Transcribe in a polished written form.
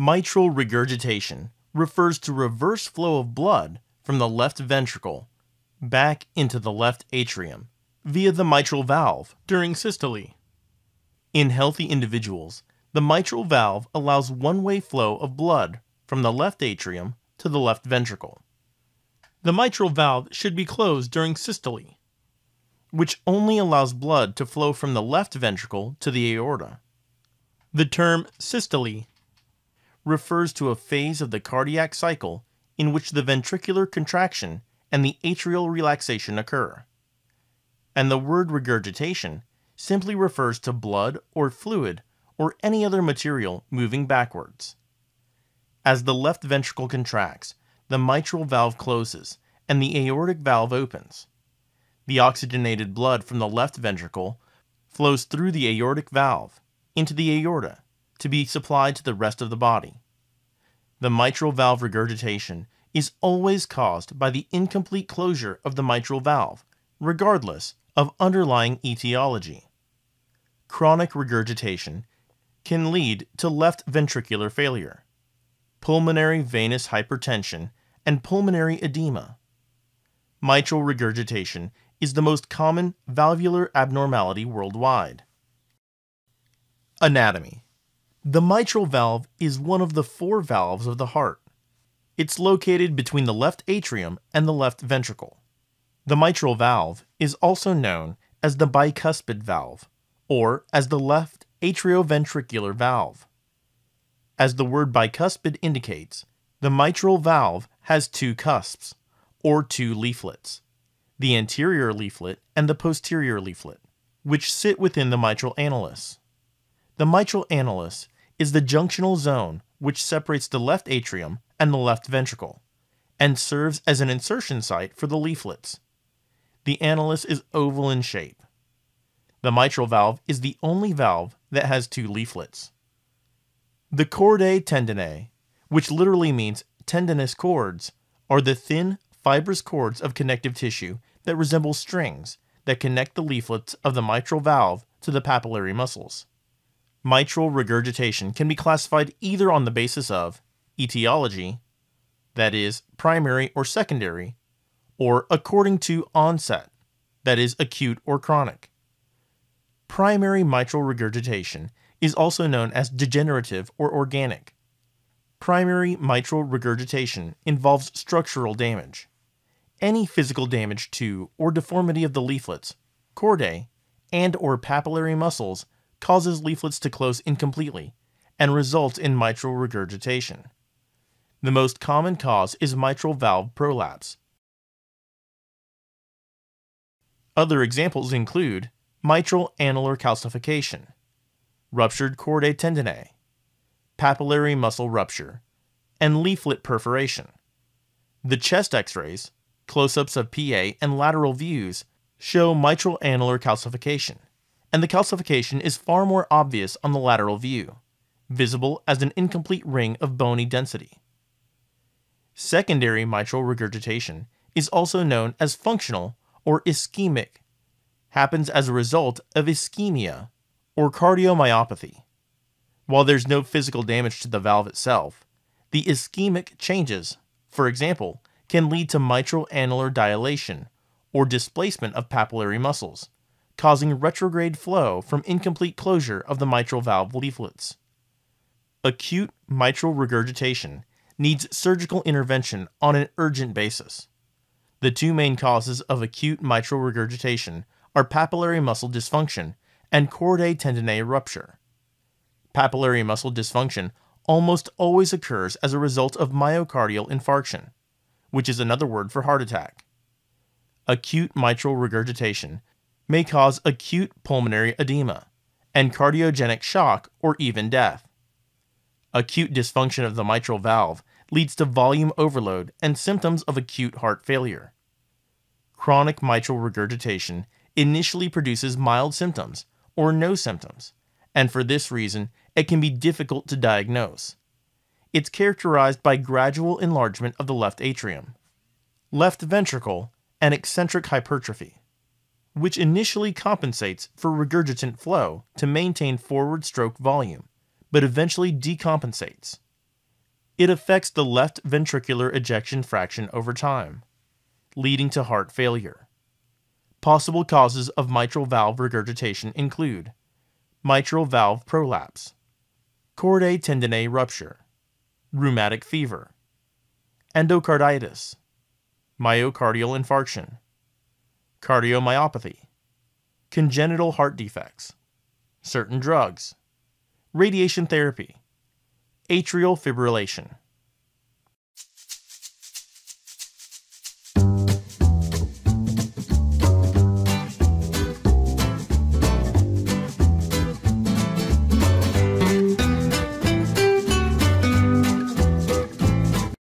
Mitral regurgitation refers to reverse flow of blood from the left ventricle back into the left atrium via the mitral valve during systole. In healthy individuals, the mitral valve allows one-way flow of blood from the left atrium to the left ventricle. The mitral valve should be closed during systole, which only allows blood to flow from the left ventricle to the aorta. The term systole refers to a phase of the cardiac cycle in which the ventricular contraction and the atrial relaxation occur, and the word regurgitation simply refers to blood or fluid or any other material moving backwards. As the left ventricle contracts, the mitral valve closes and the aortic valve opens. The oxygenated blood from the left ventricle flows through the aortic valve into the aorta to be supplied to the rest of the body. The mitral valve regurgitation is always caused by the incomplete closure of the mitral valve, regardless of underlying etiology. Chronic regurgitation can lead to left ventricular failure, pulmonary venous hypertension, and pulmonary edema. Mitral regurgitation is the most common valvular abnormality worldwide. Anatomy. The mitral valve is one of the four valves of the heart. It's located between the left atrium and the left ventricle. The mitral valve is also known as the bicuspid valve, or as the left atrioventricular valve. As the word bicuspid indicates, the mitral valve has two cusps, or two leaflets, the anterior leaflet and the posterior leaflet, which sit within the mitral annulus. The mitral annulus is the junctional zone which separates the left atrium and the left ventricle, and serves as an insertion site for the leaflets. The annulus is oval in shape. The mitral valve is the only valve that has two leaflets. The chordae tendineae, which literally means tendinous cords, are the thin, fibrous cords of connective tissue that resemble strings that connect the leaflets of the mitral valve to the papillary muscles. Mitral regurgitation can be classified either on the basis of etiology, that is, primary or secondary, or according to onset, that is, acute or chronic. Primary mitral regurgitation is also known as degenerative or organic. Primary mitral regurgitation involves structural damage. Any physical damage to or deformity of the leaflets, chordae, and/or papillary muscles causes leaflets to close incompletely and results in mitral regurgitation. The most common cause is mitral valve prolapse. Other examples include mitral annular calcification, ruptured chordae tendineae, papillary muscle rupture, and leaflet perforation. The chest x-rays, close-ups of PA, and lateral views show mitral annular calcification, and the calcification is far more obvious on the lateral view, visible as an incomplete ring of bony density. Secondary mitral regurgitation is also known as functional or ischemic, happens as a result of ischemia or cardiomyopathy. While there's no physical damage to the valve itself, the ischemic changes, for example, can lead to mitral annular dilation or displacement of papillary muscles, causing retrograde flow from incomplete closure of the mitral valve leaflets. Acute mitral regurgitation needs surgical intervention on an urgent basis. The two main causes of acute mitral regurgitation are papillary muscle dysfunction and chordae tendineae rupture. Papillary muscle dysfunction almost always occurs as a result of myocardial infarction, which is another word for heart attack. Acute mitral regurgitation may cause acute pulmonary edema and cardiogenic shock or even death. Acute dysfunction of the mitral valve leads to volume overload and symptoms of acute heart failure. Chronic mitral regurgitation initially produces mild symptoms or no symptoms, and for this reason, it can be difficult to diagnose. It's characterized by gradual enlargement of the left atrium, left ventricle, and eccentric hypertrophy, which initially compensates for regurgitant flow to maintain forward stroke volume, but eventually decompensates, it affects the left ventricular ejection fraction over time, leading to heart failure. Possible causes of mitral valve regurgitation include mitral valve prolapse, chordae tendineae rupture, rheumatic fever, endocarditis, myocardial infarction, cardiomyopathy, congenital heart defects, certain drugs, radiation therapy, atrial fibrillation.